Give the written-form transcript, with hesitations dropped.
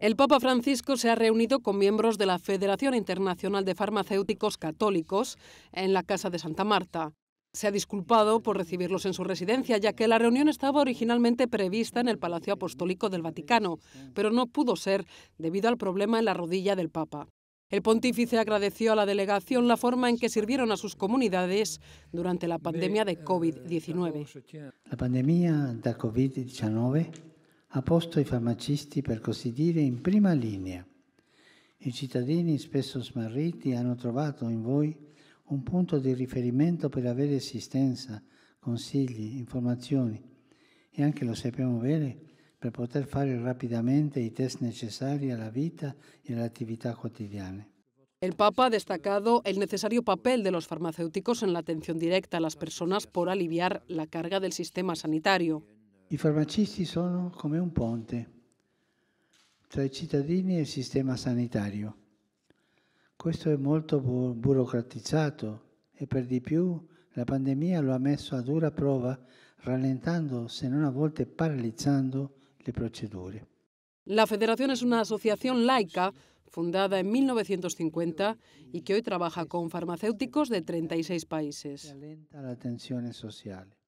El Papa Francisco se ha reunido con miembros de la Federación Internacional de Farmacéuticos Católicos en la Casa de Santa Marta. Se ha disculpado por recibirlos en su residencia, ya que la reunión estaba originalmente prevista en el Palacio Apostólico del Vaticano, pero no pudo ser debido al problema en la rodilla del Papa. El pontífice agradeció a la delegación la forma en que sirvieron a sus comunidades durante la pandemia de COVID-19. La pandemia da COVID-19 ha puesto i farmacisti, per così dire, in prima linea. I cittadini, spesso smarriti, hanno trovato in voi un punto di riferimento per avere assistenza, consigli, informazioni e anche, lo sappiamo bene, per poter fare rapidamente i test necesari alla vita e alle attività quotidiane. El Papa ha destacado el necesario papel de los farmacéuticos en la atención directa a las personas por aliviar la carga del sistema sanitario. I farmacisti sono come un ponte tra i cittadini e il sistema sanitario. Questo è molto burocratizzato e per di più la pandemia lo ha messo a dura prova, rallentando, se non a volte paralizzando, le procedure. La Federación es una asociación laica fundada en 1950 y que hoy trabaja con farmacéuticos de 36 países. Rallenta la tensione sociale.